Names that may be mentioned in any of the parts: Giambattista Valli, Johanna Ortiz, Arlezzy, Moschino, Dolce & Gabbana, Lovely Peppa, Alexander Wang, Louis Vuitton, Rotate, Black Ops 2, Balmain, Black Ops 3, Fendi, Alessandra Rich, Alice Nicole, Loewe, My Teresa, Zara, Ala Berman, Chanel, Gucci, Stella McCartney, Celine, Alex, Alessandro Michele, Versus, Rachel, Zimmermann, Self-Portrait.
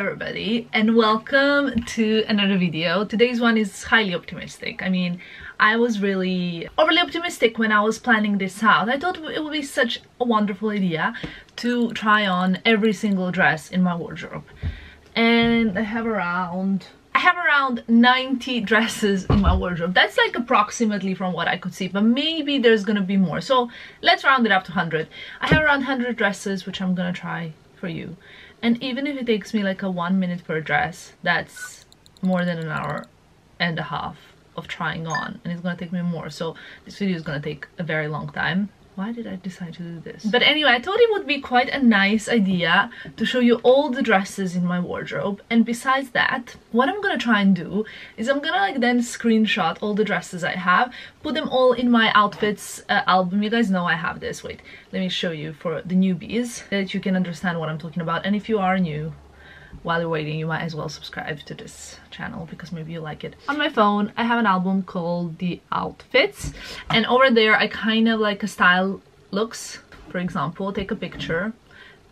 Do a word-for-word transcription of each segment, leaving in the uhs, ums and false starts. everybody, and welcome to another video. Today's one is highly optimistic. I mean, I was really overly optimistic when I was planning this out. I thought it would be such a wonderful idea to try on every single dress in my wardrobe, and I have around I have around ninety dresses in my wardrobe. That's like approximately from what I could see, but maybe there's gonna be more, so let's round it up to one hundred. I have around one hundred dresses which I'm gonna try for you, and even if it takes me like a one minute per dress, that's more than an hour and a half of trying on, and it's gonna take me more, so this video is gonna take a very long time. Why did I decide to do this? But anyway, I thought it would be quite a nice idea to show you all the dresses in my wardrobe. And besides that, what I'm gonna try and do is I'm gonna like then screenshot all the dresses I have, put them all in my outfits uh, album. You guys know I have this. Wait, let me show you for the newbies so that you can understand what I'm talking about. And if you are new, while you're waiting, you might as well subscribe to this channel because maybe you like it. On my phone, I have an album called The Outfits, and over there I kind of like a style looks, for example, take a picture,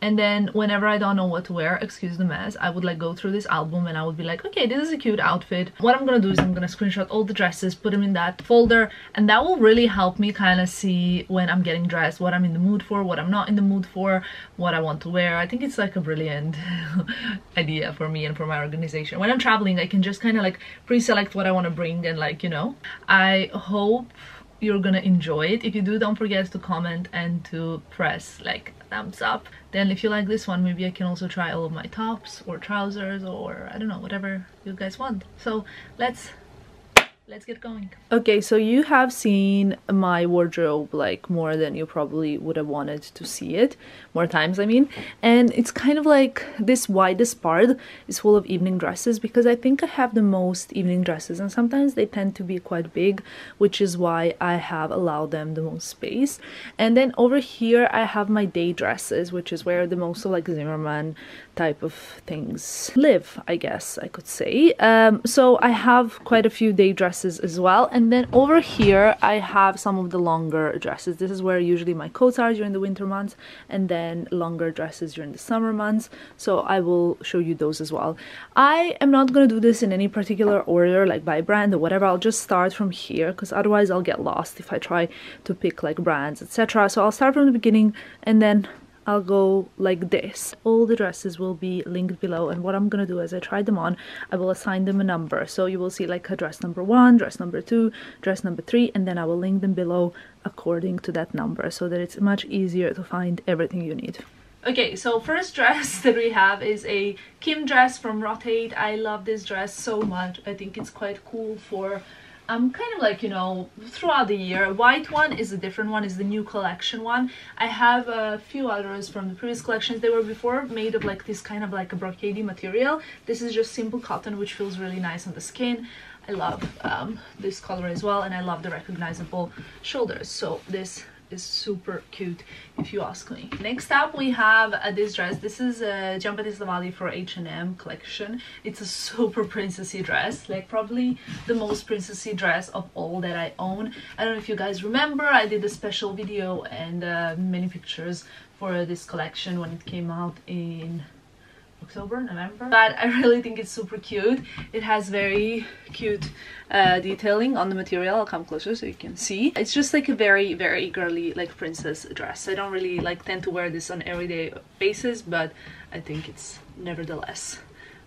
and then whenever I don't know what to wear, excuse the mess, I would like go through this album and I would be like, okay, this is a cute outfit. What I'm gonna do is I'm gonna screenshot all the dresses, put them in that folder, and that will really help me kind of see when I'm getting dressed, what I'm in the mood for, what I'm not in the mood for, what I want to wear. I think it's like a brilliant idea for me and for my organization. When I'm traveling, I can just kind of like pre-select what I want to bring, and like, you know, I hope you're gonna enjoy it. If you do, don't forget to comment and to press like thumbs up. Then if you like this one, maybe I can also try all of my tops or trousers, or I don't know, whatever you guys want. So let's let's get going. Okay, so you have seen my wardrobe like more than you probably would have wanted to see it, more times I mean, and it's kind of like this widest part is full of evening dresses because I think I have the most evening dresses, and sometimes they tend to be quite big, which is why I have allowed them the most space. And then over here I have my day dresses, which is where the most of like Zimmermann type of things live, I guess I could say. Um, so I have quite a few day dresses as well, and then over here I have some of the longer dresses. This is where usually my coats are during the winter months, and then longer dresses during the summer months, so I will show you those as well. I am not gonna do this in any particular order, like by brand or whatever. I'll just start from here because otherwise I'll get lost if I try to pick like brands, etc. So I'll start from the beginning and then I'll go like this. All the dresses will be linked below, and what I'm gonna do as I try them on, I will assign them a number, so you will see like a dress number one, dress number two, dress number three, and then I will link them below according to that number so that it's much easier to find everything you need. Okay, so first dress that we have is a Kim dress from Rotate. I love this dress so much. I think it's quite cool for Um, kind of like, you know, throughout the year. White one is a different one, is the new collection one. I have a few others from the previous collections. They were before made of like this kind of like a brocadey material. This is just simple cotton, which feels really nice on the skin. I love um, this color as well, and I love the recognizable shoulders, so this is super cute if you ask me. Next up we have uh, this dress. This is a uh, Giambattista Valli for H and M collection. It's a super princessy dress, like probably the most princessy dress of all that I own. I don't know if you guys remember, I did a special video and uh, many pictures for this collection when it came out in October, November, but I really think it's super cute. It has very cute uh, detailing on the material. I'll come closer so you can see. It's just like a very very girly like princess dress. I don't really like tend to wear this on everyday basis, but I think it's nevertheless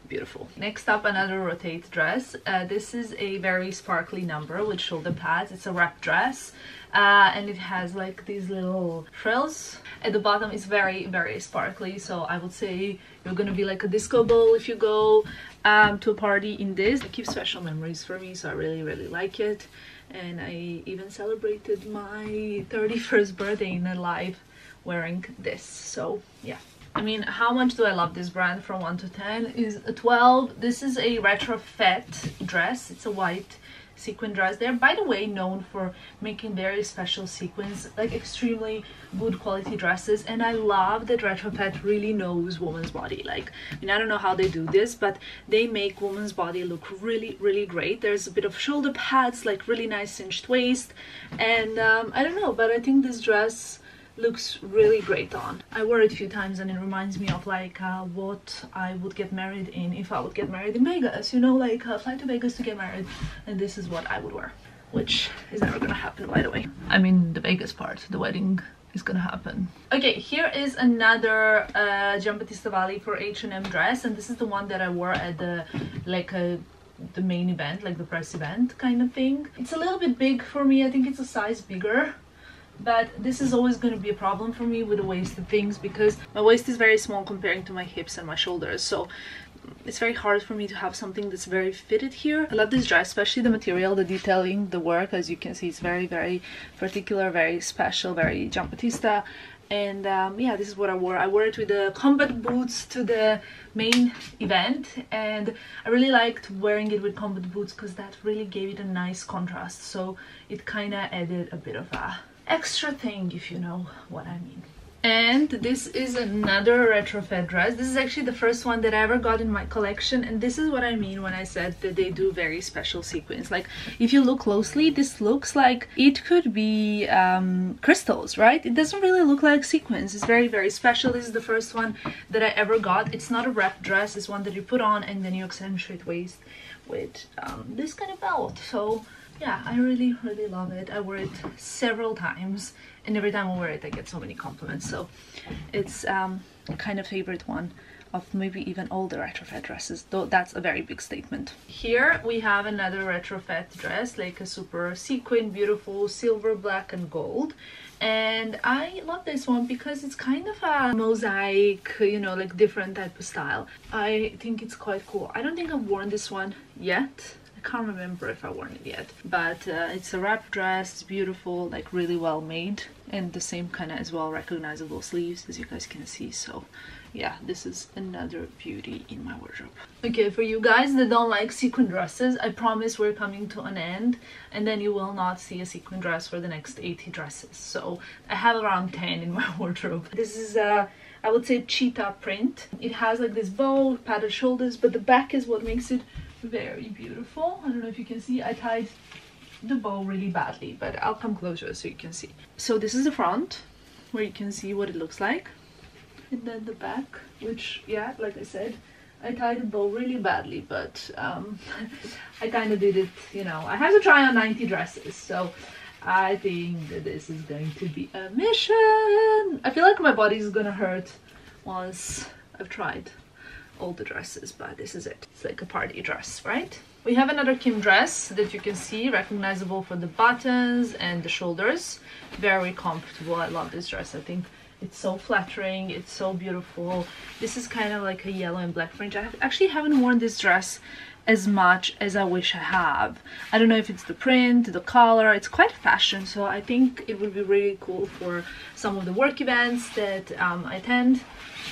beautiful. Next up, another Rotate dress. Uh, this is a very sparkly number with shoulder pads. It's a wrap dress, uh, and it has like these little frills at the bottom. It's very very sparkly, so I would say you're gonna be like a disco ball if you go um, to a party in this. It keeps special memories for me, so I really really like it, and I even celebrated my thirty-first birthday in a live wearing this, so yeah. I mean, how much do I love this brand? From one to ten is a twelve. This is a Retrofet dress. It's a white sequin dress. They're, by the way, known for making very special sequins, like extremely good quality dresses, and I love that Retrofet really knows woman's body. Like, I mean, I don't know how they do this, but they make woman's body look really really great. There's a bit of shoulder pads, like really nice cinched waist, and um, I don't know, but I think this dress looks really great on. I wore it a few times and it reminds me of like uh, what I would get married in if I would get married in Vegas, you know, like uh, fly to Vegas to get married, and this is what I would wear, which is never gonna happen, by the way. I mean the Vegas part, the wedding is gonna happen. Okay, here is another uh, Giambattista Valli for H and M dress, and this is the one that I wore at the like a the main event, like the press event kind of thing. It's a little bit big for me, I think it's a size bigger, but this is always going to be a problem for me with the waisted things because my waist is very small comparing to my hips and my shoulders, so it's very hard for me to have something that's very fitted here. I love this dress, especially the material, the detailing, the work. As you can see, it's very very particular, very special, very Giambattista. And um, yeah, this is what I wore. I wore it with the combat boots to the main event, and I really liked wearing it with combat boots because that really gave it a nice contrast, so it kind of added a bit of a extra thing, if you know what I mean. And this is another Retrofet dress. This is actually the first one that I ever got in my collection, and this is what I mean when I said that they do very special sequins. Like, if you look closely, this looks like it could be um, crystals, right? It doesn't really look like sequins. It's very, very special. This is the first one that I ever got. It's not a wrap dress. It's one that you put on and then you accentuate waist with um, this kind of belt. So yeah, I really, really love it. I wore it several times, and every time I wear it, I get so many compliments. So it's um, a kind of favorite one of maybe even all the Retrofet dresses, though that's a very big statement. Here we have another Retrofet dress, like a super sequin, beautiful, silver, black, and gold. And I love this one because it's kind of a mosaic, you know, like different type of style. I think it's quite cool. I don't think I've worn this one yet. Can't remember if I worn it yet, but uh, it's a wrap dress. It's beautiful, like really well made, and the same kind of as well recognizable sleeves, as you guys can see. So yeah, this is another beauty in my wardrobe. Okay, for you guys that don't like sequin dresses, I promise we're coming to an end, and then you will not see a sequin dress for the next eighty dresses. So I have around ten in my wardrobe. This is a, I would say, cheetah print. It has like this bow, padded shoulders, but the back is what makes it very beautiful. I don't know if you can see, I tied the bow really badly, but I'll come closer so you can see. So this is the front, where you can see what it looks like, and then the back, which, yeah, like I said, I tied the bow really badly, but um, I kind of did it, you know, I have to try on ninety dresses, so I think that this is going to be a mission. I feel like my body is gonna hurt once I've tried all the dresses, but this is it. It's like a party dress, right? We have another Kim dress that you can see, recognizable for the buttons and the shoulders. Very comfortable. I love this dress. I think it's so flattering. It's so beautiful. This is kind of like a yellow and black fringe. I actually haven't worn this dress as much as I wish I have. I don't know if it's the print, the color. It's quite fashion, so I think it would be really cool for some of the work events that um, I attend.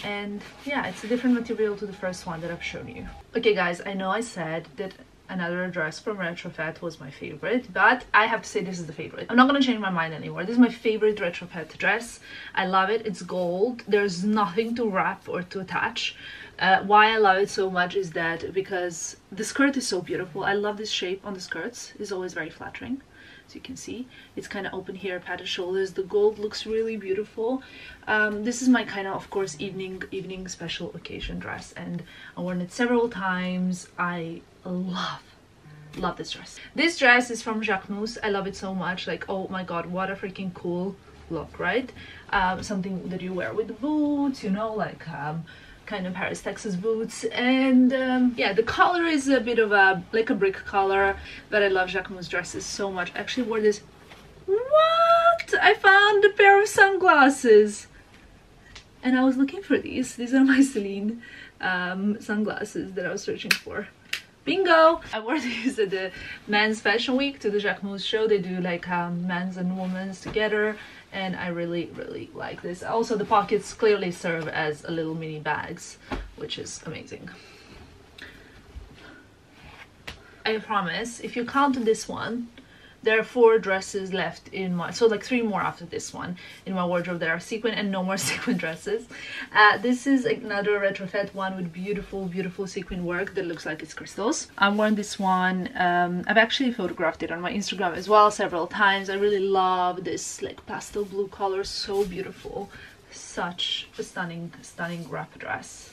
And yeah, it's a different material to the first one that I've shown you. Okay guys, I know I said that another dress from Retrofet was my favorite, but I have to say this is the favorite. I'm not gonna change my mind anymore. This is my favorite Retrofet dress. I love it. It's gold. There's nothing to wrap or to attach. Uh, why I love it so much is that because the skirt is so beautiful. I love this shape on the skirts. It's always very flattering. You can see it's kind of open here, padded shoulders, the gold looks really beautiful. Um, this is my kind of, of course, evening evening special occasion dress, and I've worn it several times. I love love this dress. This dress is from Jacquemus. I love it so much. Like, oh my god, what a freaking cool look, right? Um, something that you wear with the boots, you know, like um, kind of Paris, Texas boots. And um, yeah, the color is a bit of a like a brick color, but I love Jacquemus dresses so much. I actually wore this. What? I found a pair of sunglasses, and I was looking for these. These are my Celine um, sunglasses that I was searching for. Bingo! I wore these at the Men's Fashion Week to the Jacquemus show. They do like um, men's and women's together, and I really, really like this. Also, the pockets clearly serve as a little mini bags, which is amazing. I promise, if you count this one There are four dresses left in my, so like three more after this one in my wardrobe that are sequin, and no more sequin dresses. Uh, this is another Retrofet one with beautiful, beautiful sequin work that looks like it's crystals. I'm wearing this one. Um, I've actually photographed it on my Instagram as well several times. I really love this like pastel blue color, so beautiful. Such a stunning, stunning wrap dress.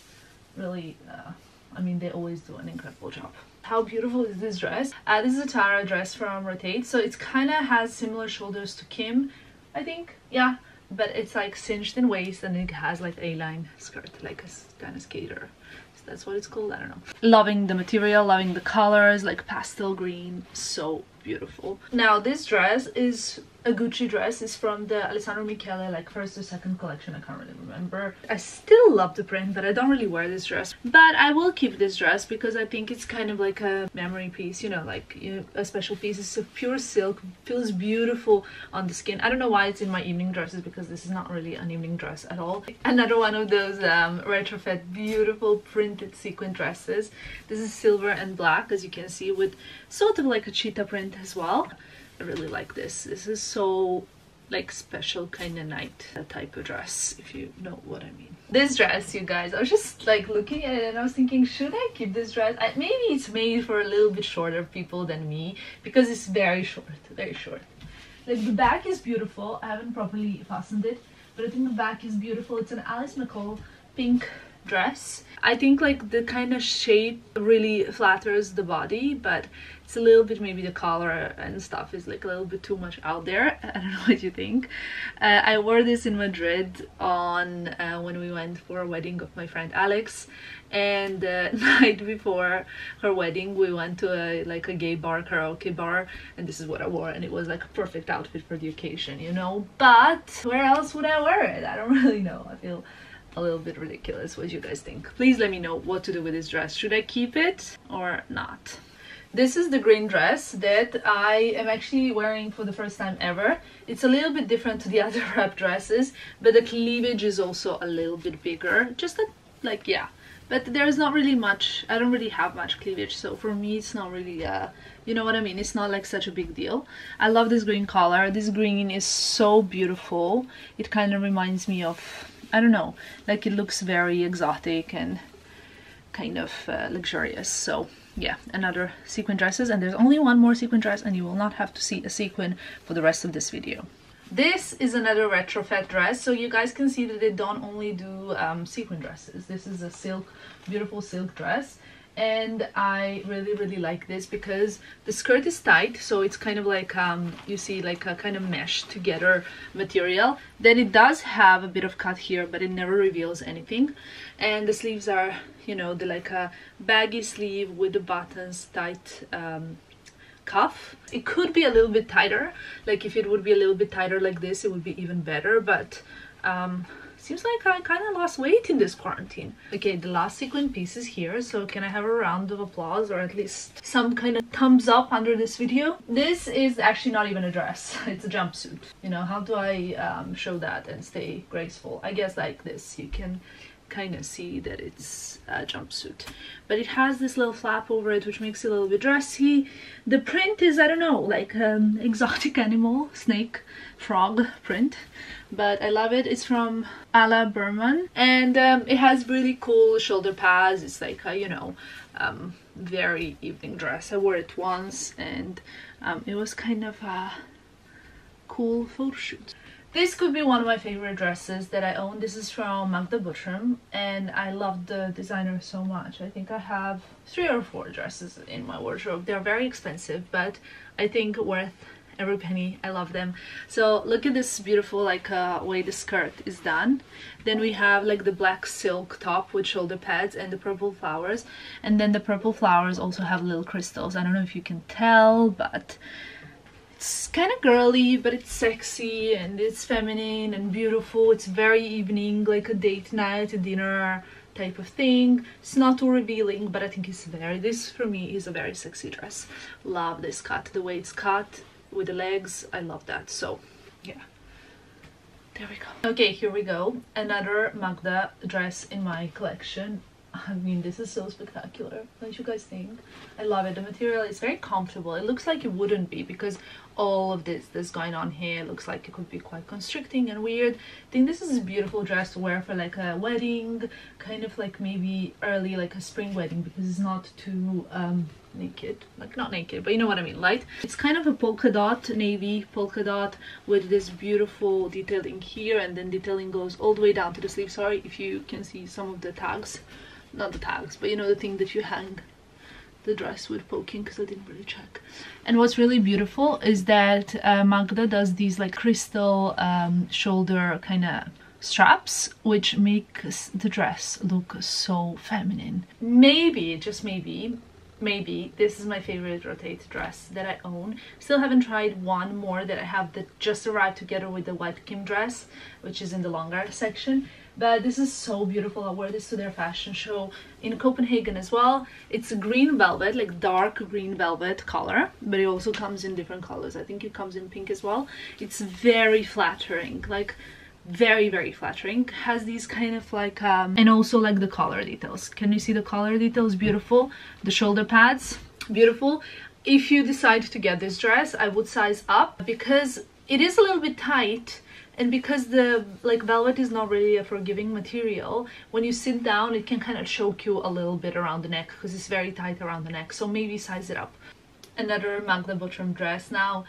Really, uh, I mean, they always do an incredible job. How beautiful is this dress? Uh, this is a Tara dress from Rotate. So it's kind of has similar shoulders to Kim, I think. Yeah, but it's like cinched in waist and it has like A-line skirt, like a kind of skater. So that's what it's called, I don't know. Loving the material, loving the colors, like pastel green. So beautiful. Now this dress is a Gucci dress. It's from the Alessandro Michele, like first or second collection, I can't really remember. I still love the print, but I don't really wear this dress, but I will keep this dress because I think it's kind of like a memory piece, you know, like you know, a special piece. It's a pure silk, feels beautiful on the skin. I don't know why it's in my evening dresses because this is not really an evening dress at all. Another one of those um, Retrofet beautiful printed sequin dresses. This is silver and black, as you can see, with sort of like a cheetah print as well. I really like this. This is so like special kind of night type of dress, if you know what I mean. This dress, you guys, I was just like looking at it and I was thinking, should I keep this dress? I, maybe it's made for a little bit shorter people than me because it's very short, very short. Like the back is beautiful. I haven't properly fastened it, but I think the back is beautiful. It's an Alice Nicole pink dress. I think like the kind of shape really flatters the body, but it's a little bit, maybe the collar and stuff is like a little bit too much out there. I don't know what you think. Uh, I wore this in Madrid on uh, when we went for a wedding of my friend Alex, and the night before her wedding we went to a like a gay bar, karaoke bar, and this is what I wore, and it was like a perfect outfit for the occasion, you know. But where else would I wear it? I don't really know. I feel a little bit ridiculous. What do you guys think? Please let me know what to do with this dress. Should I keep it or not? This is the green dress that I am actually wearing for the first time ever. It's a little bit different to the other wrap dresses, but the cleavage is also a little bit bigger. Just that, like, yeah. But there's not really much, I don't really have much cleavage, so for me it's not really, uh, you know what I mean, it's not like such a big deal. I love this green color. This green is so beautiful. It kind of reminds me of, I don't know, like it looks very exotic and kind of uh, luxurious. So yeah, another sequin dresses, and there's only one more sequin dress, and you will not have to see a sequin for the rest of this video. This is another Retrofet dress, so you guys can see that they don't only do um, sequin dresses. This is a silk, beautiful silk dress, and I really really like this because the skirt is tight, so it's kind of like um you see like a kind of mesh together material. Then it does have a bit of cut here, but it never reveals anything, and the sleeves are, you know, the like a baggy sleeve with the buttons, tight um cuff. It could be a little bit tighter, like if it would be a little bit tighter like this it would be even better, but um seems like I kind of lost weight in this quarantine. Okay, the last sequin piece is here, so can I have a round of applause, or at least some kind of thumbs up under this video? This is actually not even a dress, it's a jumpsuit. You know, how do I um, show that and stay graceful? I guess like this, you can kind of see that it's a jumpsuit, but it has this little flap over it which makes it a little bit dressy. The print is, I don't know, like an um, exotic animal, snake, frog print, but I love it. It's from Ala Berman, and um, it has really cool shoulder pads. It's like a, you know, um, very evening dress. I wore it once, and um, it was kind of a cool photo shoot. This could be one of my favorite dresses that I own. This is from Magda Butrym, and I love the designer so much. I think I have three or four dresses in my wardrobe. They're very expensive, but I think worth every penny. I love them. So look at this beautiful like uh, way the skirt is done. Then we have like the black silk top with shoulder pads and the purple flowers. And then the purple flowers also have little crystals. I don't know if you can tell, but it's kind of girly, but it's sexy and it's feminine and beautiful. It's very evening, like a date night, a dinner type of thing. It's not too revealing, but I think it's very, this for me is a very sexy dress. Love this cut, the way it's cut with the legs. I love that. So yeah, there we go. Okay, here we go, another Magda dress in my collection. I mean, this is so spectacular. Don't you guys think? I love it. The material is very comfortable. It looks like it wouldn't be, because all of this that's going on here looks like it could be quite constricting and weird. I think this is a beautiful dress to wear for like a wedding, kind of like maybe early, like a spring wedding, because it's not too um naked, like not naked, but you know what I mean, light. It's kind of a polka dot, navy polka dot, with this beautiful detailing here, and then detailing goes all the way down to the sleeve. Sorry if you can see some of the tags, not the tags, but you know, the thing that you hang the dress with poking, because I didn't really check. And what's really beautiful is that uh, Magda does these like crystal um shoulder kind of straps, which makes the dress look so feminine. Maybe, just maybe, maybe this is my favorite Rotate dress that I own. Still haven't tried one more that I have that just arrived together with the white Kim dress, which is in the longer section. But this is so beautiful. I wore this to their fashion show in Copenhagen as well. It's a green velvet, like dark green velvet color, but it also comes in different colors. I think it comes in pink as well. It's very flattering, like very very flattering. Has these kind of like um and also like the collar details. Can you see the collar details? Beautiful. The shoulder pads, beautiful. If you decide to get this dress, I would size up, because it is a little bit tight, and because the like velvet is not really a forgiving material, when you sit down it can kind of choke you a little bit around the neck, because it's very tight around the neck. So maybe size it up. Another Magda Butrym dress now.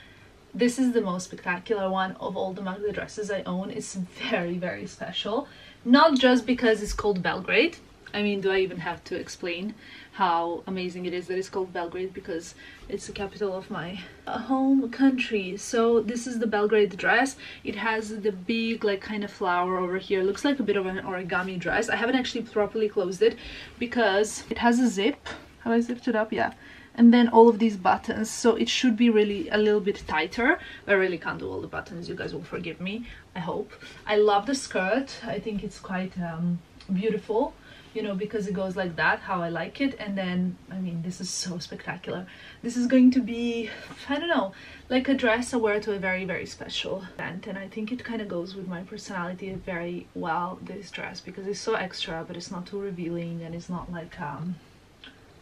This is the most spectacular one of all the Magda dresses I own. It's very, very special. Not just because it's called Belgrade. I mean, do I even have to explain how amazing it is that it's called Belgrade, because it's the capital of my home country. So this is the Belgrade dress. It has the big like kind of flower over here. It looks like a bit of an origami dress. I haven't actually properly closed it because it has a zip. Have I zipped it up? Yeah. And then all of these buttons, so it should be really a little bit tighter. I really can't do all the buttons, you guys will forgive me, I hope. I love the skirt. I think it's quite um beautiful, you know, because it goes like that, how I like it. And then, I mean, this is so spectacular. This is going to be, I don't know, like a dress I wear to a very very special event, and I think it kind of goes with my personality very well, this dress, because it's so extra, but it's not too revealing, and it's not like um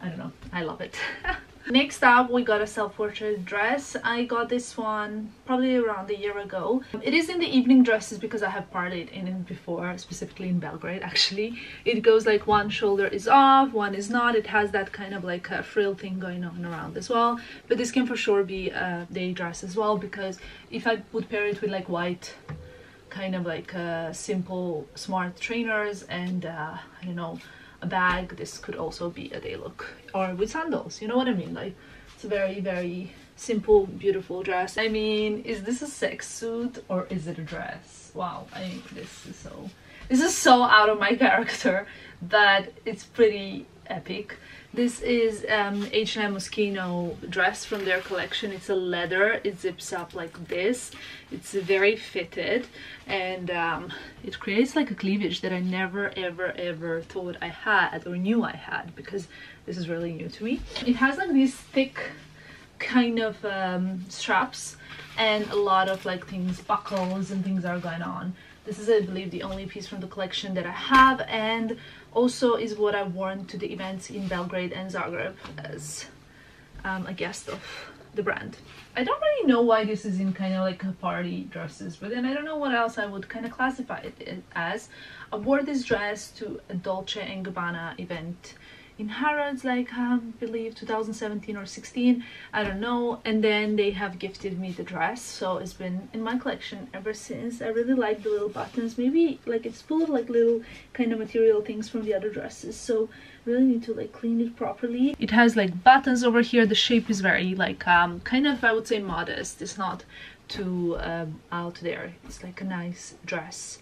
I don't know, I love it. Next up, we got a Self-Portrait dress. I got this one probably around a year ago. It is in the evening dresses, because I have partied in it before, specifically in Belgrade actually. It goes like one shoulder is off, one is not. It has that kind of like a frill thing going on around as well. But this can for sure be a day dress as well, because if I would pair it with like white kind of like uh, simple smart trainers and uh, I don't know, a bag, this could also be a day look, or with sandals, you know what I mean. Like, it's a very very simple beautiful dress. I mean, is this a sex suit or is it a dress? Wow, I mean, this is so this is so out of my character, but it's pretty epic. This is um H and M Moschino dress from their collection. It's a leather, it zips up like this, it's very fitted, and um it creates like a cleavage that I never ever ever thought I had or knew I had, because this is really new to me. It has like these thick kind of um straps, and a lot of like things, buckles and things are going on. This is, I believe, the only piece from the collection that I have, and also is what I wore to the events in Belgrade and Zagreb as um, a guest of the brand. I don't really know why this is in kind of like a party dresses, but then I don't know what else I would kind of classify it as. I wore this dress to a Dolce and Gabbana event in Harrods, like I believe two thousand seventeen or sixteen, I don't know, and then they have gifted me the dress, so it's been in my collection ever since. I really like the little buttons. Maybe like it's full of like little kind of material things from the other dresses, so really need to like clean it properly. It has like buttons over here. The shape is very like um kind of, I would say, modest. It's not too um out there. It's like a nice dress.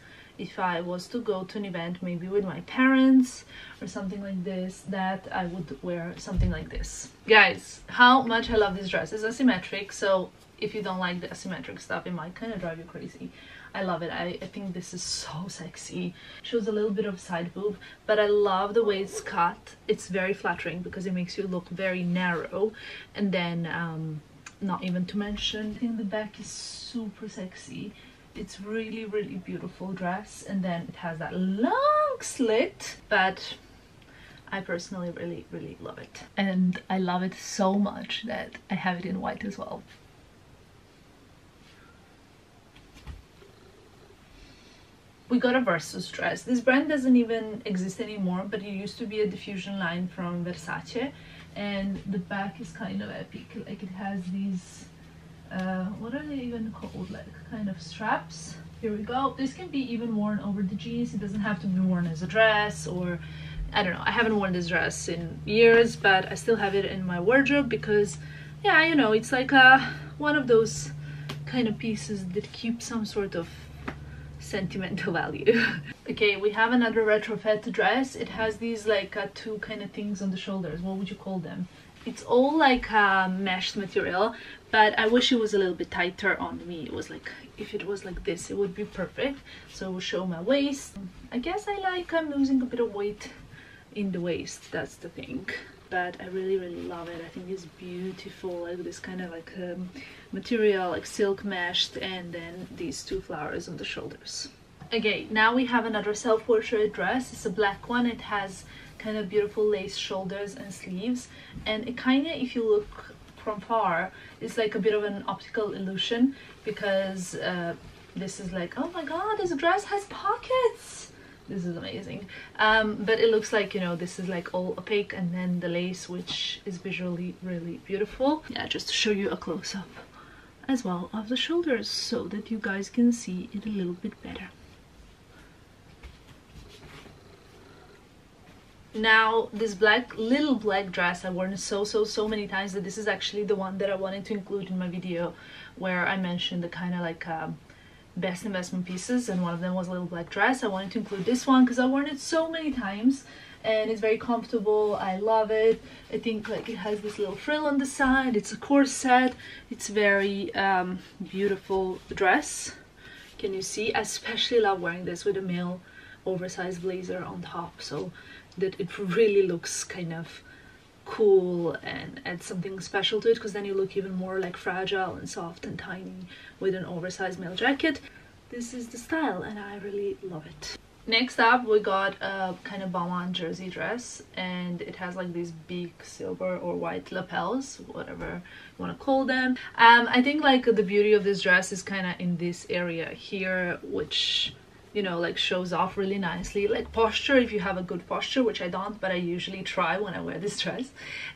If I was to go to an event, maybe with my parents or something like this, that I would wear something like this. Guys, how much I love this dress. It's asymmetric, so if you don't like the asymmetric stuff, it might kind of drive you crazy. I love it. I, I think this is so sexy. Shows a little bit of side boob, but I love the way it's cut. It's very flattering because it makes you look very narrow. And then, um, not even to mention, I think the back is super sexy. It's really really beautiful dress, and then it has that long slit, but I personally really, really love it. And I love it so much that I have it in white as well. We got a Versus dress. This brand doesn't even exist anymore, but it used to be a diffusion line from Versace. And the back is kind of epic. Like, it has these, uh, what are they even called? Like, kind of straps. Here we go. This can be even worn over the jeans. It doesn't have to be worn as a dress, or I don't know. I haven't worn this dress in years, but I still have it in my wardrobe because, yeah, you know, it's like a, one of those kind of pieces that keep some sort of sentimental value. Okay, we have another Retrofet dress. It has these like uh, two kind of things on the shoulders. What would you call them? It's all like uh, mesh material, but I wish it was a little bit tighter on me. It was like, if it was like this, it would be perfect. So it will show my waist. I guess I like, I'm losing a bit of weight in the waist, that's the thing. But I really, really love it. I think it's beautiful, like this kind of like um, material, like silk meshed, and then these two flowers on the shoulders. Okay, now we have another Self-Portrait dress. It's a black one. It has kind of beautiful lace shoulders and sleeves, and it kind of, if you look from far, it's like a bit of an optical illusion, because uh, this is like, oh my god, this dress has pockets! This is amazing. Um, but it looks like, you know, this is like all opaque, and then the lace, which is visually really beautiful. Yeah, just to show you a close-up as well of the shoulders so that you guys can see it a little bit better. Now, this black, little black dress, I've worn it so, so, so many times that this is actually the one that I wanted to include in my video where I mentioned the kind of like... Um, best investment pieces, and one of them was a little black dress. I wanted to include this one because I've worn it so many times and it's very comfortable. I love it. I think like it has this little frill on the side. It's a corset. It's very um, beautiful dress. Can you see? I especially love wearing this with a male oversized blazer on top so that it really looks kind of cool and add something special to it, because then you look even more like fragile and soft and tiny with an oversized male jacket. This is the style and I really love it. Next up we got a kind of Balmain jersey dress, and it has like these big silver or white lapels, whatever you want to call them. Um, I think like the beauty of this dress is kind of in this area here, which, you know, like shows off really nicely, like posture, if you have a good posture, which I don't, but I usually try when I wear this dress,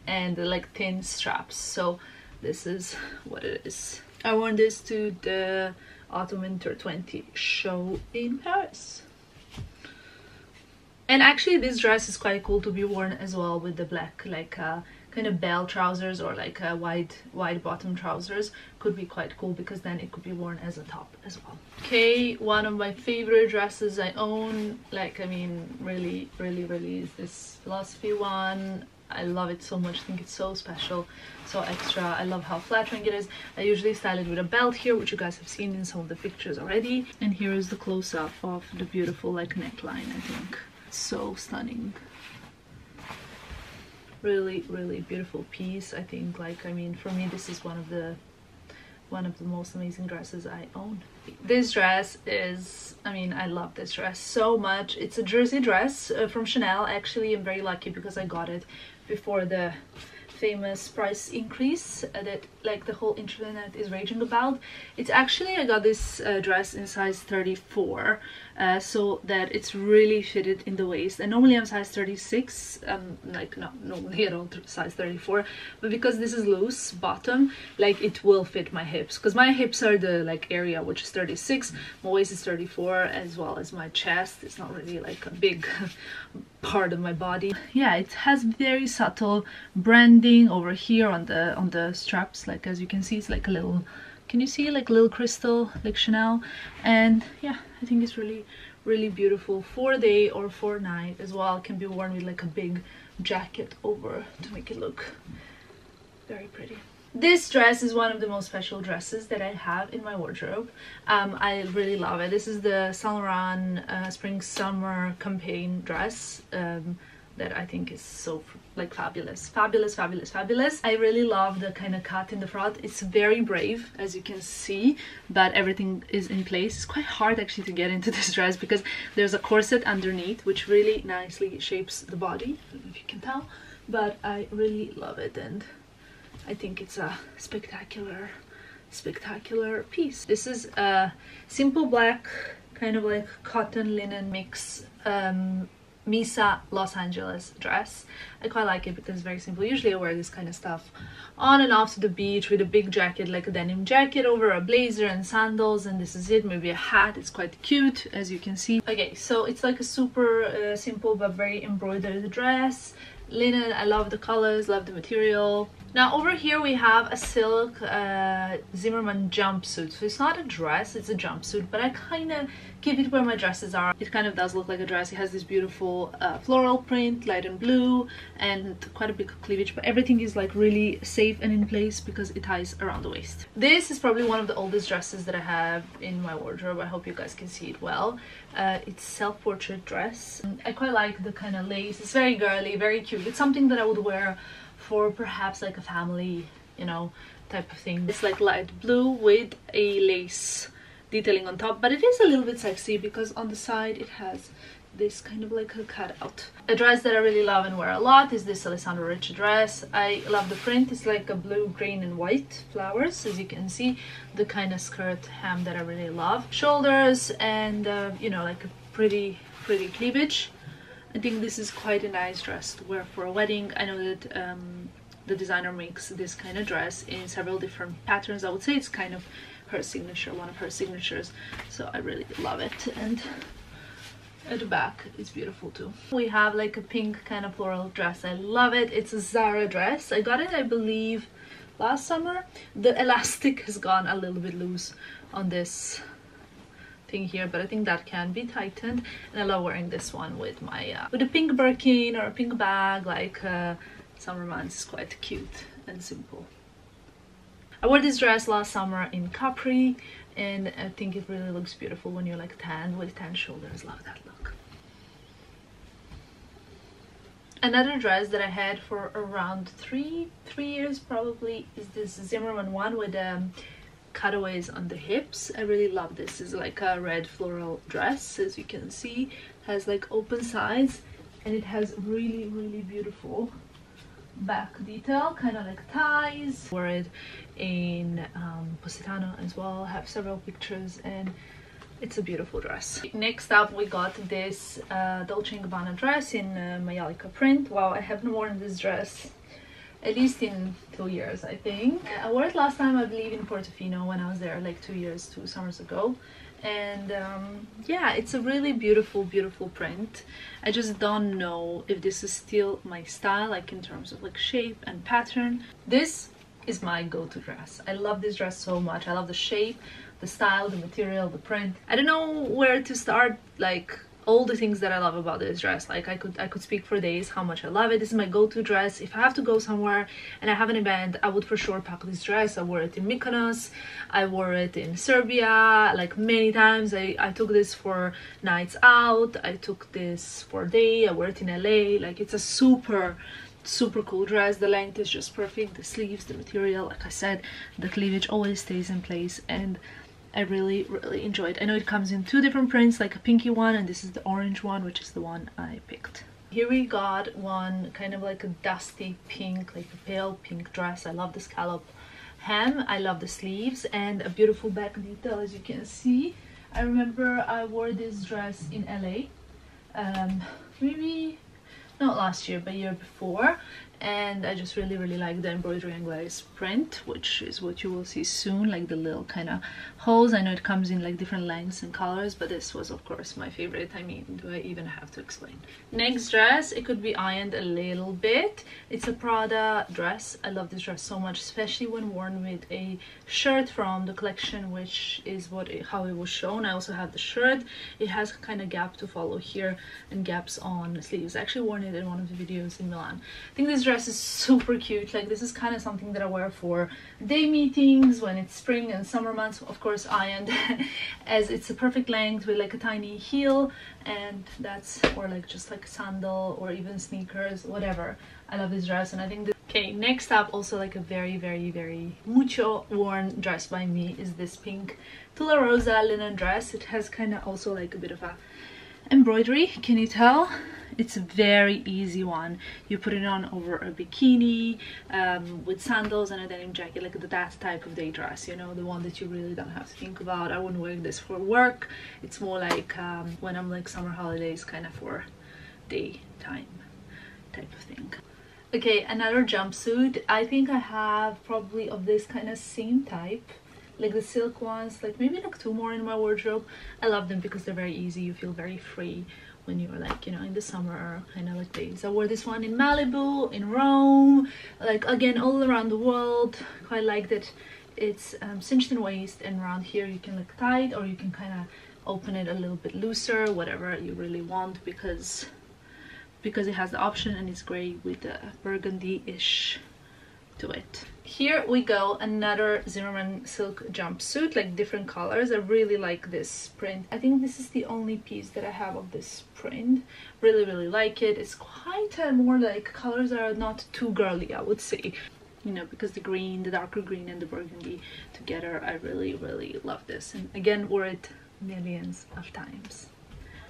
and like thin straps. So this is what it is. I wore this to the autumn winter twenty show in Paris. And actually this dress is quite cool to be worn as well with the black like uh, kind of bell trousers, or like a wide wide bottom trousers could be quite cool, because then it could be worn as a top as well. Okay, one of my favorite dresses I own, like I mean really really really, is this Philosophy one. I love it so much. I think it's so special, so extra. I love how flattering it is. I usually style it with a belt here, which you guys have seen in some of the pictures already, and here is the close-up of the beautiful like neckline. I think it's so stunning. Really, really beautiful piece. I think like, I mean, for me this is one of the one of the most amazing dresses I own. This dress is, I mean, I love this dress so much. It's a jersey dress uh, from Chanel. Actually, I'm very lucky because I got it before the famous price increase that like the whole internet is raging about. It's actually, I got this uh, dress in size thirty-four, uh, so that it's really fitted in the waist, and normally I'm size thirty-six, um like not normally at all size thirty-four, but because this is loose bottom, like it will fit my hips, because my hips are the like area which is thirty-six, my waist is thirty-four, as well as my chest. It's not really like a big part of my body. Yeah, it has very subtle branding over here on the on the straps, like as you can see, it's like a little, can you see like little crystal like Chanel? And yeah, I think it's really really beautiful for day or for night as well. It can be worn with like a big jacket over to make it look very pretty. This dress is one of the most special dresses that I have in my wardrobe. Um, I really love it. This is the Saint Laurent uh, Spring Summer Campaign dress. Um, that I think is so like fabulous, fabulous, fabulous, fabulous. I really love the kind of cut in the front. It's very brave, as you can see, but everything is in place. It's quite hard actually to get into this dress because there's a corset underneath, which really nicely shapes the body. I don't know if you can tell, but I really love it, and I think it's a spectacular, spectacular piece. This is a simple black, kind of like cotton linen mix, um, Misa Los Angeles dress. I quite like it because it's very simple. Usually I wear this kind of stuff on and off to the beach with a big jacket, like a denim jacket over a blazer and sandals, and this is it, maybe a hat. It's quite cute, as you can see. Okay, so it's like a super uh, simple but very embroidered dress. Linen, I love the colors, love the material. Now over here we have a silk uh, Zimmermann jumpsuit. So it's not a dress, it's a jumpsuit, but I kind of keep it where my dresses are. It kind of does look like a dress. It has this beautiful uh, floral print, light and blue, and quite a big cleavage, but everything is like really safe and in place because it ties around the waist. This is probably one of the oldest dresses that I have in my wardrobe. I hope you guys can see it well. Uh, it's Self-Portrait dress. I quite like the kind of lace. It's very girly, very cute. It's something that I would wear for perhaps like a family, you know, type of thing. It's like light blue with a lace detailing on top, but it is a little bit sexy because on the side it has this kind of like a cutout. A dress that I really love and wear a lot is this Alessandra Rich dress. I love the print. It's like a blue, green and white flowers, as you can see. The kind of skirt hem that I really love. Shoulders and, uh, you know, like a pretty, pretty cleavage. I think this is quite a nice dress to wear for a wedding. I know that um, the designer makes this kind of dress in several different patterns. I would say it's kind of her signature, one of her signatures. So I really love it. And at the back it's beautiful too. We have like a pink kind of floral dress. I love it. It's a Zara dress. I got it, I believe, last summer. The elastic has gone a little bit loose on this thing here, but I think that can be tightened. And I love wearing this one with my uh, with a pink Birkin or a pink bag. Like uh, summer months is quite cute and simple. I wore this dress last summer in Capri, and I think it really looks beautiful when you're like tan with tan shoulders. Love that look. Another dress that I had for around three three years probably is this Zimmermann one with um, cutaways on the hips. I really love this. It's like a red floral dress, as you can see. It has like open sides, and it has really really beautiful back detail, kind of like ties. Wore it in um, Positano as well. I have several pictures, and it's a beautiful dress. Next up we got this uh, Dolce and Gabbana dress in uh, Majolica print. Wow, I haven't worn this dress at least in two years, I think. I wore it last time, I believe, in Portofino when I was there like two years, two summers ago. And um, yeah, it's a really beautiful, beautiful print. I just don't know if this is still my style, like in terms of like shape and pattern. This is my go-to dress. I love this dress so much. I love the shape, the style, the material, the print. I don't know where to start, like all the things that I love about this dress. Like I could I could speak for days how much I love it. This is my go-to dress. If I have to go somewhere and I have an event, I would for sure pack this dress. I wore it in Mykonos, I wore it in Serbia, like many times. I, I took this for nights out, I took this for a day, I wore it in L A. Like it's a super, super cool dress. The length is just perfect, the sleeves, the material, like I said, the cleavage always stays in place, and I really really enjoy it. I know it comes in two different prints, like a pinky one, and this is the orange one, which is the one I picked. Here we got one kind of like a dusty pink, like a pale pink dress. I love the scallop hem, I love the sleeves, and a beautiful back detail, as you can see. I remember I wore this dress in L A, um, maybe not last year but year before, and I just really really like the embroidery and glaze print, which is what you will see soon, like the little kind of holes. I know it comes in like different lengths and colors, but this was of course my favorite. I mean, do I even have to explain? Next dress, it could be ironed a little bit. It's a Prada dress. I love this dress so much, especially when worn with a shirt from the collection, which is what it, how it was shown. I also have the shirt. It has a kind of gap to follow here and gaps on the sleeves. I actually worn it in one of the videos in Milan. I think this dress dress is super cute. Like, this is kind of something that I wear for day meetings when it's spring and summer months, of course, ironed, as it's a perfect length with like a tiny heel, and that's, or like just like sandal or even sneakers, whatever. I love this dress, and I think this. Okay, next up, also like a very very very mucho worn dress by me, is this pink Tularosa linen dress. It has kind of also like a bit of a embroidery, can you tell? It's a very easy one. You put it on over a bikini, um, with sandals and a denim jacket, like that type of day dress, you know, the one that you really don't have to think about. I wouldn't wear this for work. It's more like um, when I'm like summer holidays, kind of for daytime type of thing. Okay, another jumpsuit. I think I have probably of this kind of same type, like the silk ones, like maybe like two more in my wardrobe. I love them because they're very easy. You feel very free when you're like, you know, in the summer kind of like days. I wore this one in Malibu, in Rome, like again all around the world. Quite like that. It's um, cinched in waist, and around here you can like tie it, or you can kind of open it a little bit looser, whatever you really want, because because it has the option, and it's grey with a burgundy-ish to it. Here we go, another Zimmermann silk jumpsuit, like different colors. I really like this print. I think this is the only piece that I have of this print. Really really like it. It's quite a more like, colors are not too girly, I would say, you know, because the green, the darker green and the burgundy together, I really really love this, and again wore it millions of times.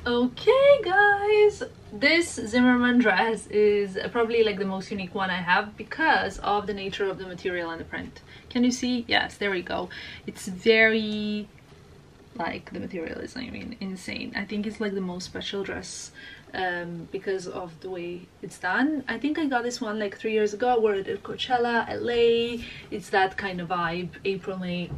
Okay guys, this Zimmermann dress is probably like the most unique one I have because of the nature of the material and the print. Can you see? Yes, there we go. It's very like, the material is, I mean, insane. I think it's like the most special dress um because of the way it's done. I think I got this one like three years ago. I wore it at Coachella, L A. It's that kind of vibe, April, May,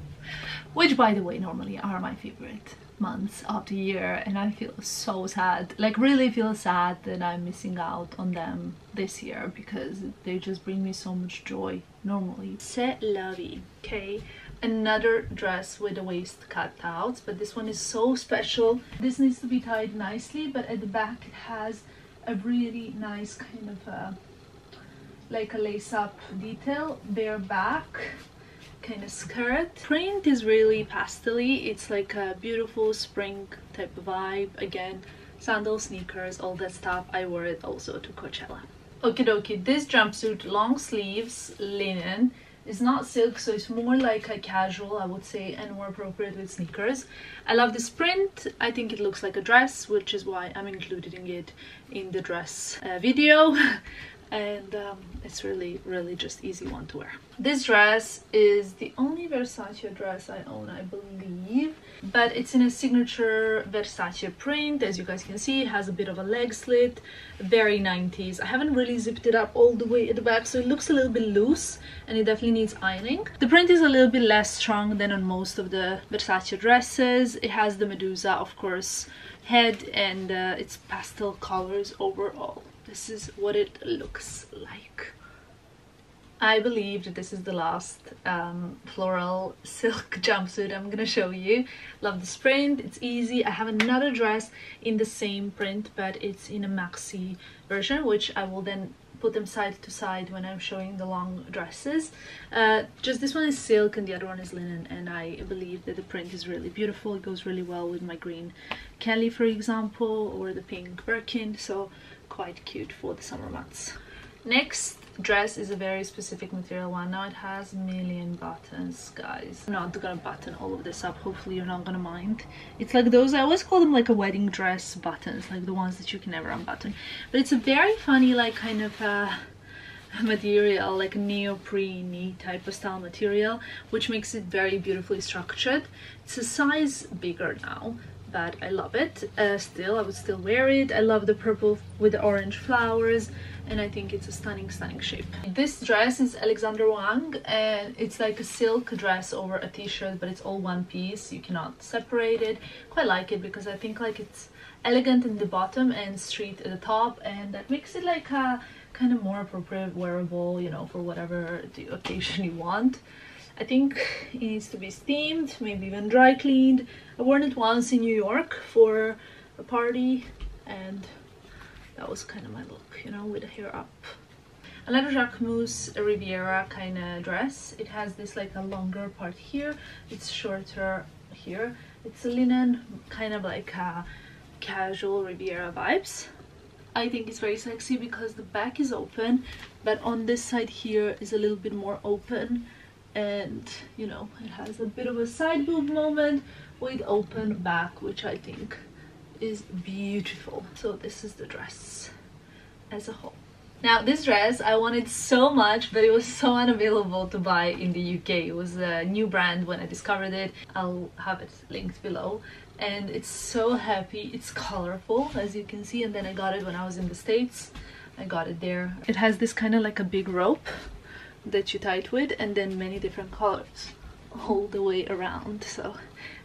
which by the way normally are my favorite months of the year, and I feel so sad, like really feel sad that I'm missing out on them this year because they just bring me so much joy normally. C'est la vie. Okay, another dress with the waist cut out, but this one is so special. This needs to be tied nicely, but at the back it has a really nice kind of a, like a lace-up detail, bare back kind of skirt. Print is really pastel-y. It's like a beautiful spring type of vibe. Again, sandals, sneakers, all that stuff. I wore it also to Coachella. Okie dokie, this jumpsuit, long sleeves, linen. It's not silk, so it's more like a casual, I would say, and more appropriate with sneakers. I love this print. I think it looks like a dress, which is why I'm including it in the dress uh, video. And um, it's really really just easy one to wear. This dress is the only Versace dress I own, I believe, but it's in a signature Versace print. As you guys can see, it has a bit of a leg slit, very nineties. I haven't really zipped it up all the way at the back, so it looks a little bit loose, and it definitely needs ironing. The print is a little bit less strong than on most of the Versace dresses. It has the Medusa, of course, head, and uh, it's pastel colors overall. This is what it looks like. I believe that this is the last um, floral silk jumpsuit I'm gonna show you. Love this print, it's easy. I have another dress in the same print, but it's in a maxi version, which I will then put them side to side when I'm showing the long dresses. Uh, just this one is silk and the other one is linen, and I believe that the print is really beautiful. It goes really well with my green Kelly, for example, or the pink Birkin, so quite cute for the summer months. Next dress is a very specific material one. Now it has a million buttons, guys. I'm not gonna button all of this up, hopefully you're not gonna mind. It's like those, I always call them like a wedding dress buttons, like the ones that you can never unbutton. But it's a very funny like kind of uh, material, like neoprene type of style material, which makes it very beautifully structured. It's a size bigger now, but I love it. Uh, still, I would still wear it. I love the purple with the orange flowers, and I think it's a stunning, stunning shape. This dress is Alexander Wang, and it's like a silk dress over a t-shirt, but it's all one piece. You cannot separate it. Quite like it because I think like it's elegant in the bottom and street at the top, and that makes it like a kind of more appropriate wearable, you know, for whatever the occasion you want. I think it needs to be steamed, maybe even dry cleaned. I wore it once in New York for a party, and that was kind of my look, you know, with the hair up. another Jacquemus Riviera kind of dress. It has this like a longer part here, it's shorter here. It's a linen, kind of like a casual Riviera vibes. I think it's very sexy because the back is open, but on this side here is a little bit more open, and you know, it has a bit of a side boob moment with open back, which I think is beautiful. So this is the dress as a whole. Now this dress I wanted so much, but it was so unavailable to buy in the U K. It was a new brand when I discovered it. I'll have it linked below. And it's so happy, it's colorful as you can see, and then I got it when I was in the States. I got it there. It has this kind of like a big rope that you tie it with, and then many different colors all the way around. So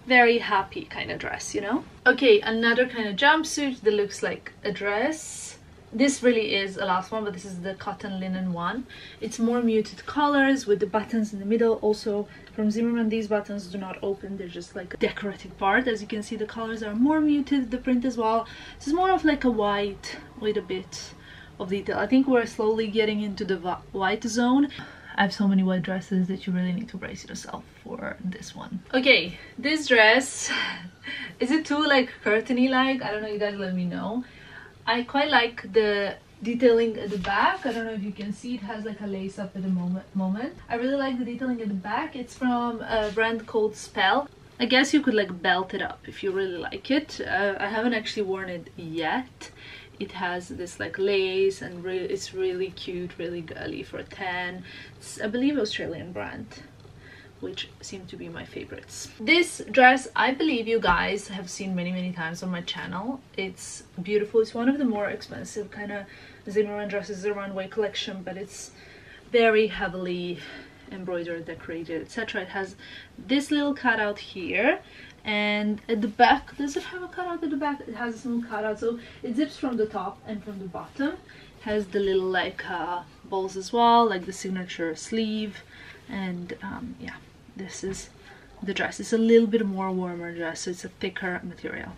very happy kind of dress, you know. Okay, another kind of jumpsuit that looks like a dress. This really is a last one, but this is the cotton linen one. It's more muted colors with the buttons in the middle. Also from Zimmermann, these buttons do not open, they're just like a decorative part. As you can see, the colors are more muted, the print as well. This is more of like a white with a bit of detail. I think we're slowly getting into the white zone. I have so many white dresses that you really need to brace yourself for this one. Okay, this dress, is it too like curtainy like? I don't know, you guys let me know. I quite like the detailing at the back. I don't know if you can see, it has like a lace up at the moment moment. I really like the detailing at the back. It's from a brand called Spell. I guess you could like belt it up if you really like it. Uh, I haven't actually worn it yet. It has this like lace and re it's really cute, really girly for tan. It's, I believe, Australian brand, which seem to be my favorites. This dress, I believe you guys have seen many many times on my channel. It's beautiful. It's one of the more expensive kind of Zimmermann dresses, the runway collection, but it's very heavily embroidered, decorated, etc. It has this little cutout here, and at the back, does it have a cutout at the back? It has some cutout, so it zips from the top and from the bottom. It has the little like uh, balls as well, like the signature sleeve, and um, yeah, this is the dress. It's a little bit more warmer dress, so it's a thicker material.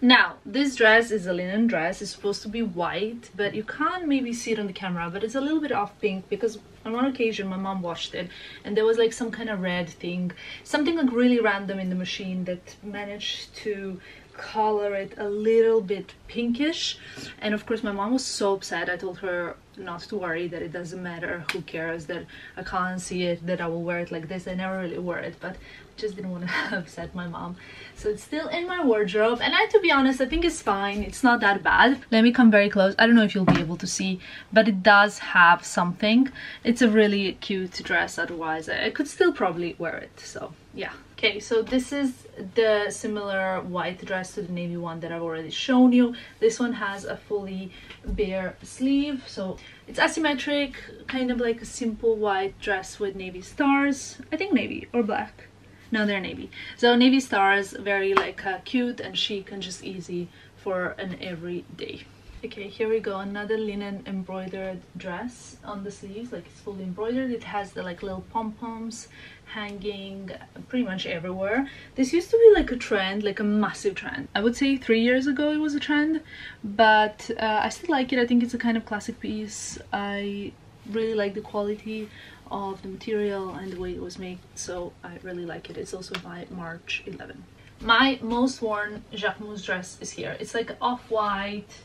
Now this dress is a linen dress. It's supposed to be white, but you can't maybe see it on the camera, but it's a little bit off pink because on one occasion my mom washed it and there was like some kind of red thing, something like really random in the machine that managed to color it a little bit pinkish. And of course my mom was so upset. I told her not to worry, that it doesn't matter, who cares, that I can't see it, that I will wear it like this. I never really wore it, but just didn't want to upset my mom, so it's still in my wardrobe. And I, to be honest, I think it's fine. It's not that bad. Let me come very close. I don't know if you'll be able to see, but it does have something. It's a really cute dress. Otherwise I could still probably wear it, so yeah. Okay, so this is the similar white dress to the navy one that I've already shown you. This one has a fully bare sleeve, so it's asymmetric, kind of like a simple white dress with navy stars. I think navy or black. No, they're navy. So navy stars, very like uh, cute and chic and just easy for an everyday. Okay, here we go, another linen embroidered dress on the sleeves, like it's fully embroidered. It has the like little pom-poms hanging pretty much everywhere. This used to be like a trend, like a massive trend. I would say three years ago it was a trend, but uh, I still like it. I think it's a kind of classic piece. I really like the quality of the material and the way it was made, so I really like it. It's also by March eleventh. My most worn Jacquemus dress is here. It's like off-white,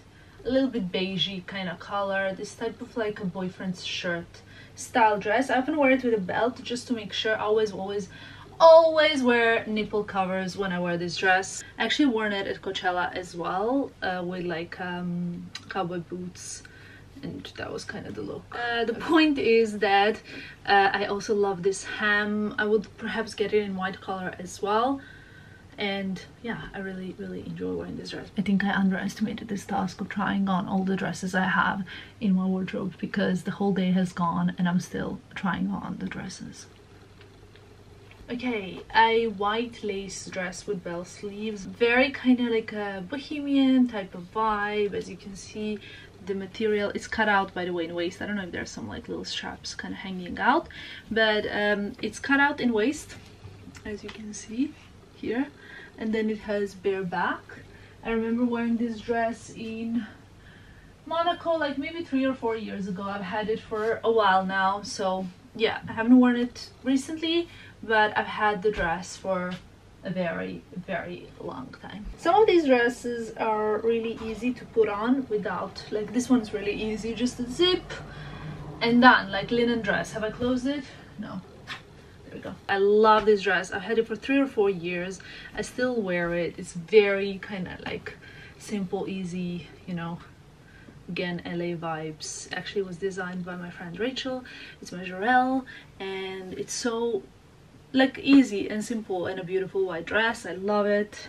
a little bit beigey kind of color, this type of like a boyfriend's shirt style dress. I often wear it with a belt just to make sure. I always always always wear nipple covers when I wear this dress. I actually worn it at Coachella as well, uh, with like um cowboy boots, and that was kind of the look. Uh, the point is that uh, I also love this hem. I would perhaps get it in white color as well. And yeah, I really really enjoy wearing this dress. I think I underestimated this task of trying on all the dresses I have in my wardrobe, because the whole day has gone and I'm still trying on the dresses. Okay, a white lace dress with bell sleeves, very kind of like a bohemian type of vibe. As you can see, the material is cut out, by the way, in waist. I don't know if there's some like little straps kind of hanging out, but um, it's cut out in waist, as you can see here, and then it has bare back. I remember wearing this dress in Monaco like maybe three or four years ago. I've had it for a while now, so yeah, I haven't worn it recently, but I've had the dress for a very very long time. Some of these dresses are really easy to put on without, like this one's really easy, just a zip and done, like linen dress. Have I closed it? No, there we go. I love this dress. I've had it for three or four years. I still wear it. It's very kind of like simple, easy, you know, again L A vibes. Actually, it was designed by my friend Rachel. It's Majorelle, and it's so like easy and simple, and a beautiful white dress. I love it.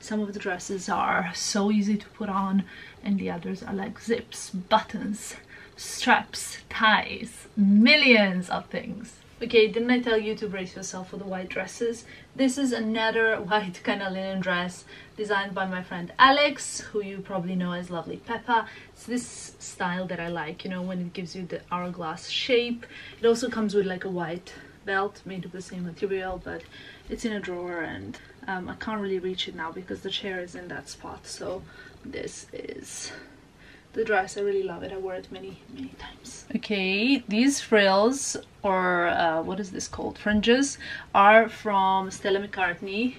Some of the dresses are so easy to put on, and the others are like zips, buttons, straps, ties, millions of things. Okay, didn't I tell you to brace yourself for the white dresses? This is another white kind of linen dress designed by my friend Alex, who you probably know as Lovely Peppa. It's this style that I like, you know, when it gives you the hourglass shape. It also comes with like a white belt made of the same material, but it's in a drawer, and um, I can't really reach it now because the chair is in that spot. So this is the dress. I really love it. I wore it many many times. Okay, these frills, or uh, what is this called, fringes, are from Stella McCartney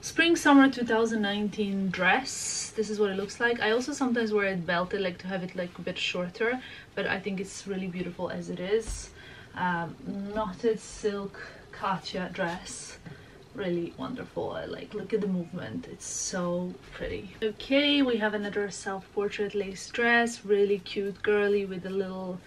spring summer two thousand nineteen dress. This is what it looks like. I also sometimes wear it belted, like to have it like a bit shorter, but I think it's really beautiful as it is. Um, knotted silk Katya dress, really wonderful. I like, look at the movement, it's so pretty. Okay, we have another self-portrait lace dress, really cute, girly, with a little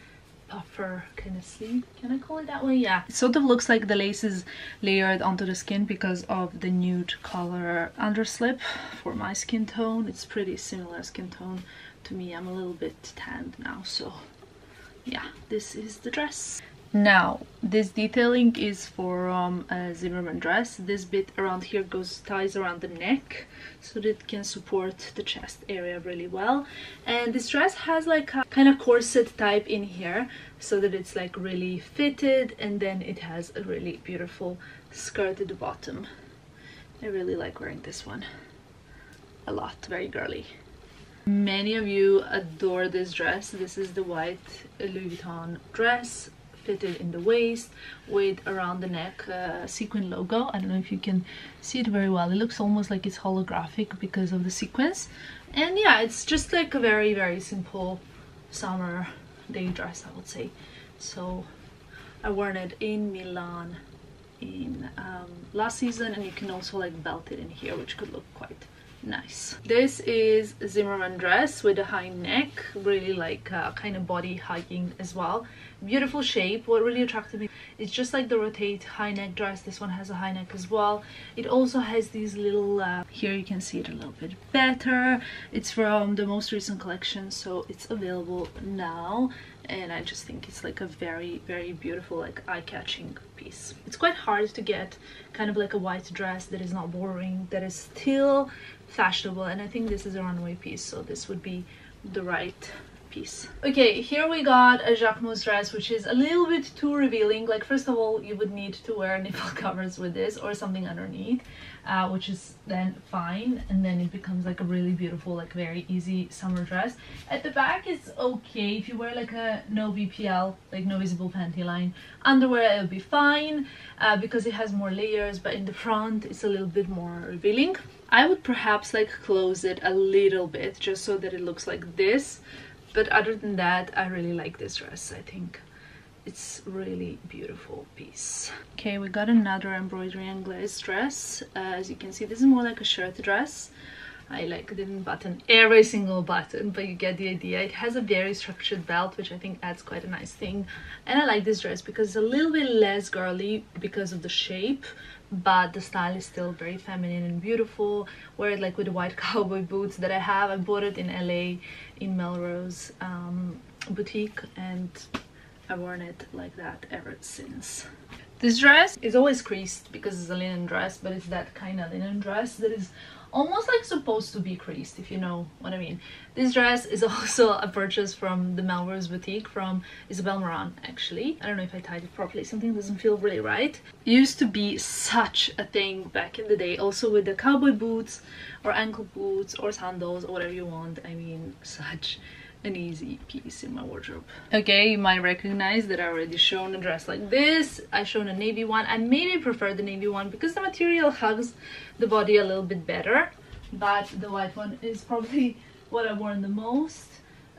puffer kind of sleeve. Can I call it that way? Yeah, it sort of looks like the lace is layered onto the skin because of the nude color underslip. For my skin tone, it's pretty similar skin tone to me. I'm a little bit tanned now, so yeah, this is the dress. Now, this detailing is for um, a Zimmermann dress. This bit around here goes, ties around the neck, so that it can support the chest area really well. And this dress has like a kind of corset type in here, so that it's like really fitted, and then it has a really beautiful skirt at the bottom. I really like wearing this one a lot, very girly. Many of you adore this dress. This is the white Louis Vuitton dress, fitted in the waist with around the neck uh, sequin logo. I don't know if you can see it very well. It looks almost like it's holographic because of the sequins. And yeah, it's just like a very very simple summer day dress, I would say. So I wore it in Milan in um, last season, and you can also like belt it in here, which could look quite nice. This is a Zimmermann dress with a high neck, really like uh, kind of body hugging as well. Beautiful shape. What really attracted me, it's just like the Rotate high neck dress. This one has a high neck as well. It also has these little uh, here you can see it a little bit better. It's from the most recent collection, so it's available now, and I just think it's like a very very beautiful, like eye-catching piece. It's quite hard to get kind of like a white dress that is not boring, that is still fashionable, and I think this is a runway piece, so this would be the right piece. Okay, here we got a Jacquemus dress, which is a little bit too revealing. Like, first of all, you would need to wear nipple covers with this, or something underneath, uh, which is then fine, and then it becomes like a really beautiful, like very easy summer dress. At the back it's okay if you wear like a no B P L, like no visible panty line underwear, it'll be fine uh, because it has more layers, but in the front it's a little bit more revealing. I would perhaps like close it a little bit just so that it looks like this, but other than that, I really like this dress. I think it's really beautiful piece. Okay, we got another embroidery and glaze dress. Uh, as you can see, this is more like a shirt dress. I like didn't button every single button, but you get the idea. It has a very structured belt, which I think adds quite a nice thing. And I like this dress because it's a little bit less girly because of the shape, but the style is still very feminine and beautiful. Wear it like with the white cowboy boots that I have. I bought it in L A in Melrose um, boutique, and I've worn it like that ever since. This dress is always creased because it's a linen dress, but it's that kind of linen dress that is almost like supposed to be creased, if you know what I mean. This dress is also a purchase from the Melrose boutique, from Isabel Moran, actually. I don't know if I tied it properly, something doesn't feel really right. It used to be such a thing back in the day, also with the cowboy boots or ankle boots or sandals or whatever you want. I mean, such an easy piece in my wardrobe. Okay, you might recognize that I already shown a dress like this. I shown a navy one. I maybe prefer the navy one because the material hugs the body a little bit better, but the white one is probably what I've worn the most.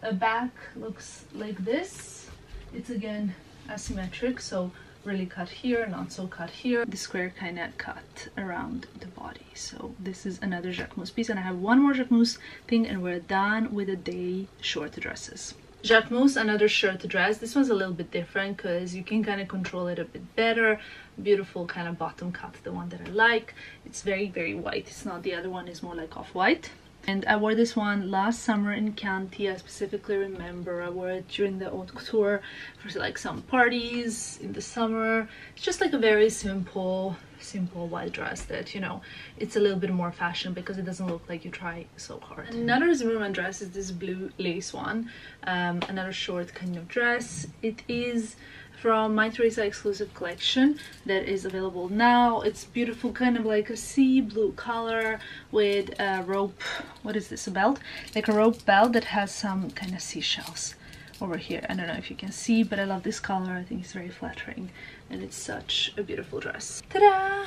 A back looks like this. It's again asymmetric, so really cut here, not so cut here. The square kind of cut around the body. So this is another Jacquemus piece, and I have one more Jacquemus thing and we're done with the day short dresses. Jacquemus, another shirt dress. This one's a little bit different because you can kind of control it a bit better. Beautiful kind of bottom cut, the one that I like. It's very, very white. It's not the other one, it's more like off-white. And I wore this one last summer in Chianti. I specifically remember I wore it during the haute couture for like some parties in the summer. It's just like a very simple, simple white dress that, you know, it's a little bit more fashion because it doesn't look like you try so hard. Another Zimmermann dress is this blue lace one. Um, another short kind of dress. It is from My Teresa exclusive collection that is available now. It's beautiful, kind of like a sea blue color with a rope, what is this, a belt? Like a rope belt that has some kind of seashells over here. I don't know if you can see, but I love this color. I think it's very flattering and it's such a beautiful dress. Ta-da!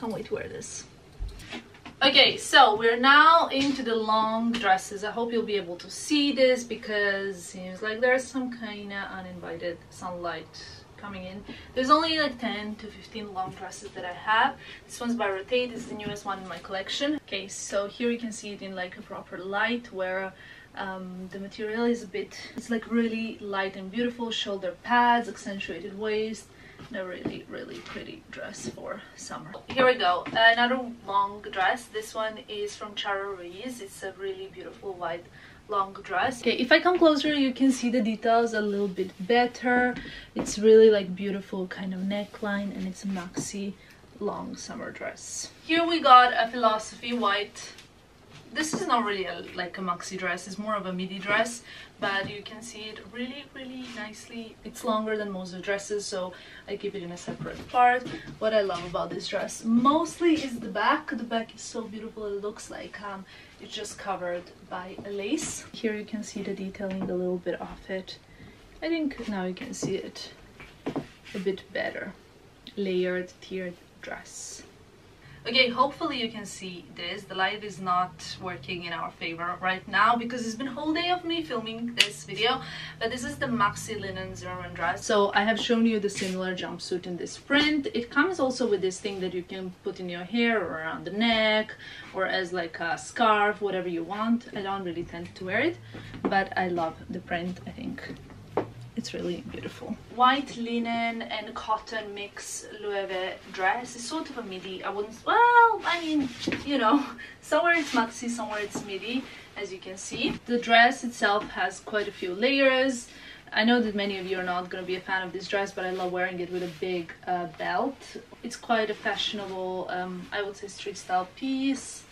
Can't wait to wear this. Okay, so we're now into the long dresses. I hope you'll be able to see this because it seems like there's some kind of uninvited sunlight coming in. There's only like ten to fifteen long dresses that I have. This one's by Rotate. It's the newest one in my collection. Okay, so here you can see it in like a proper light where um, the material is a bit... It's like really light and beautiful. Shoulder pads, accentuated waist. A really really pretty dress for summer. Here we go, another long dress. This one is from Charo Ruiz. It's a really beautiful white long dress. Okay, if I come closer you can see the details a little bit better. It's really like beautiful kind of neckline and it's a maxi long summer dress. Here we got a Philosophy white. This is not really a, like a maxi dress, it's more of a midi dress, but you can see it really, really nicely. It's longer than most of the dresses, so I keep it in a separate part. What I love about this dress mostly is the back. The back is so beautiful. It looks like um, it's just covered by a lace. Here you can see the detailing a little bit off it. I think now you can see it a bit better. Layered, tiered dress. Okay, hopefully you can see this. The light is not working in our favor right now because it's been a whole day of me filming this video. But this is the maxi linen Zimmermann dress. So I have shown you the similar jumpsuit in this print. It comes also with this thing that you can put in your hair or around the neck or as like a scarf, whatever you want. I don't really tend to wear it, but I love the print, I think. It's really beautiful. White linen and cotton mix Loewe dress. It's sort of a midi. I wouldn't... Well, I mean, you know, somewhere it's maxi, somewhere it's midi, as you can see. The dress itself has quite a few layers. I know that many of you are not going to be a fan of this dress, but I love wearing it with a big uh, belt. It's quite a fashionable, um, I would say, street style piece.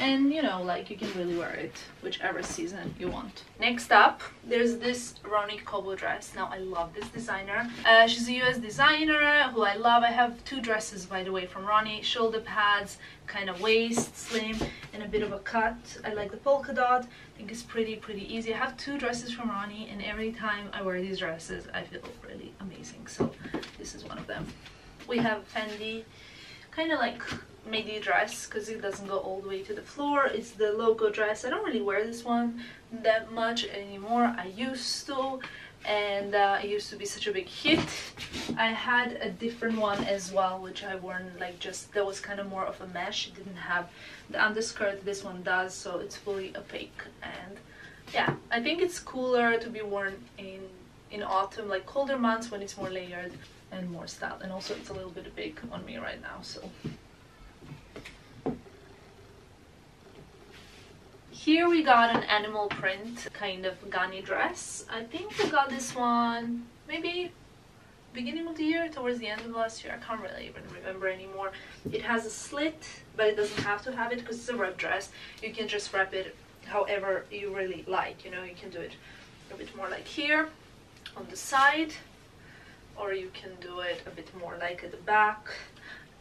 And you know, like you can really wear it whichever season you want. Next up, there's this Ronny Kobo dress. Now I love this designer. Uh, she's a U S designer who I love. I have two dresses, by the way, from Ronny. Shoulder pads, kind of waist, slim, and a bit of a cut. I like the polka dot. I think it's pretty, pretty easy. I have two dresses from Ronny, and every time I wear these dresses, I feel really amazing. So this is one of them. We have Fendi, kind of like midi dress because it doesn't go all the way to the floor. It's the logo dress. I don't really wear this one that much anymore. I used to, and uh, it used to be such a big hit. I had a different one as well, which I wore like just that was kind of more of a mesh. It didn't have the underskirt. This one does, so it's fully opaque. And yeah, I think it's cooler to be worn in in autumn, like colder months when it's more layered and more styled. And also, it's a little bit big on me right now, so. Here we got an animal print kind of Ganni dress. I think we got this one maybe beginning of the year, towards the end of last year. I can't really even remember anymore. It has a slit, but it doesn't have to have it because it's a wrap dress. You can just wrap it however you really like. You know, you can do it a bit more like here on the side, or you can do it a bit more like at the back.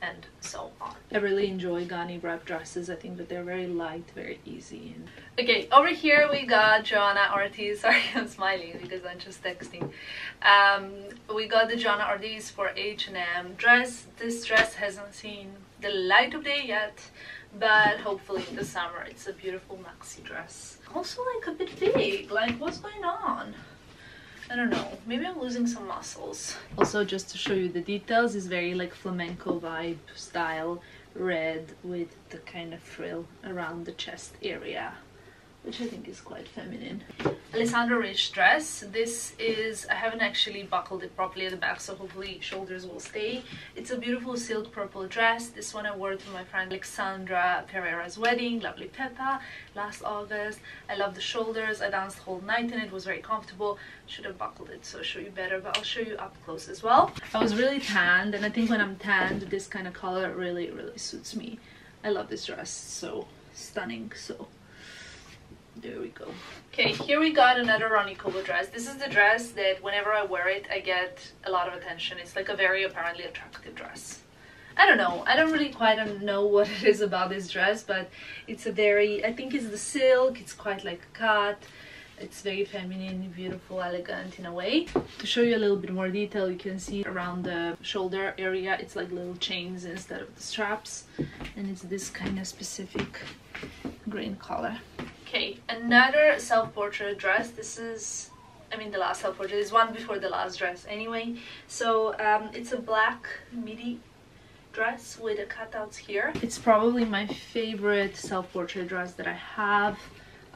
and so on. I really enjoy Ganni wrap dresses. I think that they're very light, very easy. Okay, over here we got Johanna Ortiz. Sorry, I'm smiling because I'm just texting. Um, we got the Johanna Ortiz for H and M dress. This dress hasn't seen the light of day yet, but hopefully in the summer. It's a beautiful maxi dress. Also like a bit big, like what's going on? I don't know, maybe I'm losing some muscles. Also, just to show you the details, is very like flamenco vibe style, red with the kind of frill around the chest area, which I think is quite feminine. Alessandra Rich dress. This is, I haven't actually buckled it properly at the back, so hopefully shoulders will stay. It's a beautiful silk purple dress. This one I wore to my friend Alexandra Pereira's wedding, Lovely Peppa, last August. I love the shoulders. I danced the whole night in it. It was very comfortable. Should have buckled it so I'll show you better, but I'll show you up close as well. I was really tanned, and I think when I'm tanned, this kind of color really, really suits me. I love this dress. So stunning. So there we go. Okay, here we got another Ronny Kobo dress. This is the dress that whenever I wear it, I get a lot of attention. It's like a very apparently attractive dress. I don't know. I don't really quite know what it is about this dress, but it's a very, I think it's the silk. It's quite like a cut. It's very feminine, beautiful, elegant in a way. To show you a little bit more detail, you can see around the shoulder area, it's like little chains instead of the straps. And it's this kind of specific green color. Okay, another self-portrait dress. This is, I mean the last self-portrait, is one before the last dress anyway. So um, it's a black midi dress with the cutouts here. It's probably my favorite self-portrait dress that I have.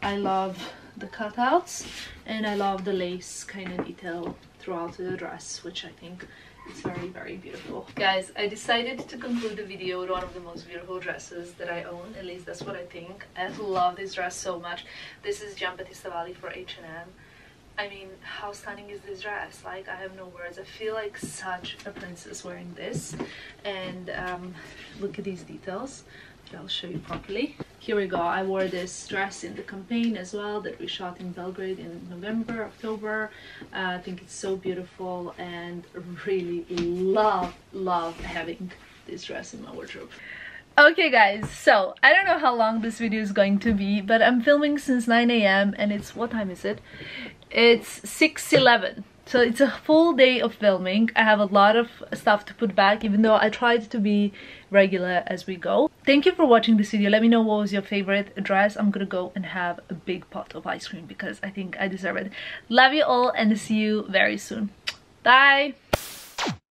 I love the cutouts and I love the lace kind of detail throughout the dress, which I think it's very, very beautiful. Guys, I decided to conclude the video with one of the most beautiful dresses that I own. At least that's what I think. I love this dress so much. This is Giambattista Valli for H and M. I mean, how stunning is this dress? Like, I have no words. I feel like such a princess wearing this. And um, look at these details that I'll show you properly. Here we go. I wore this dress in the campaign as well that we shot in Belgrade in November, October. Uh, I think it's so beautiful and really love, love having this dress in my wardrobe. Okay guys, so I don't know how long this video is going to be, but I'm filming since nine A M and it's, what time is it? It's six eleven. So it's a full day of filming. I have a lot of stuff to put back, even though I tried to be regular as we go. Thank you for watching this video. Let me know what was your favorite dress. I'm gonna go and have a big pot of ice cream because I think I deserve it. Love you all and see you very soon. Bye!